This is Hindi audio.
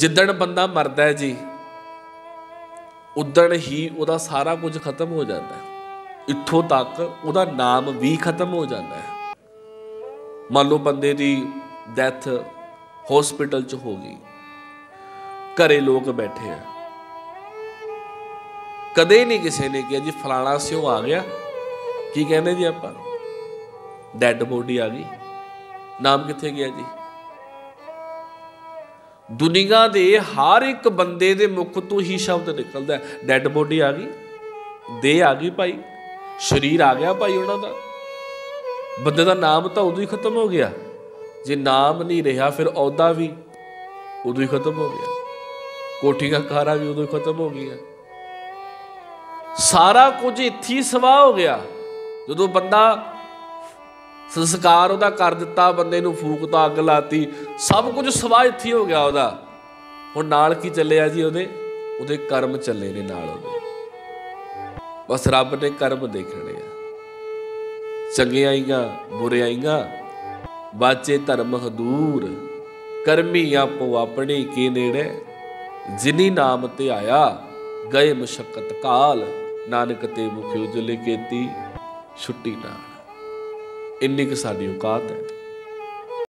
जिद्दन बंदा मरता है जी उदण ही उदा सारा कुछ खत्म हो जाता है, इत्थों तक उदा नाम भी खत्म हो जाता है। मान लो बंदे की डैथ हॉस्पिटल च हो गई, घरे लोग बैठे हैं, कदे नहीं किसी ने कहा जी फलाना स्यो आ गया, की कहने जी आप डेड बॉडी आ गई, नाम किथे गया जी। दुनिया के हर एक बंदे के मुख तो ही शब्द निकलता है, डेड बॉडी आ गई, देह आ गई भाई, शरीर आ गया भाई, उन्होंने बंदे का नाम तो उदों ही खत्म हो गया। जे नाम नहीं रहा फिर औहदा भी उदों ही खत्म हो गया, कोठियां कारां भी उदों ही खत्म हो गई, सारा कुछ इत्थी सवाह हो गया। जो तो बंदा संस्कार उहदा कर दिता, बंदे नूं फूकता, अग लाती, सब कुछ सवाह इत्थी हो गया उहदा। हुण नाल की चलिया जी, उहदे कर्म चले ने नाल, बस रब ने कर्म देखने आ, चंगियाईयां बुरियाईयां बाचे धर्म हदूर, करमी आपो अपने के नेड़े, जिनी नाम ते आया गए मुशक्कत काल, नानक ते मुख उजले केती छुट्टी नाल। इन्नी क साडी औकात है।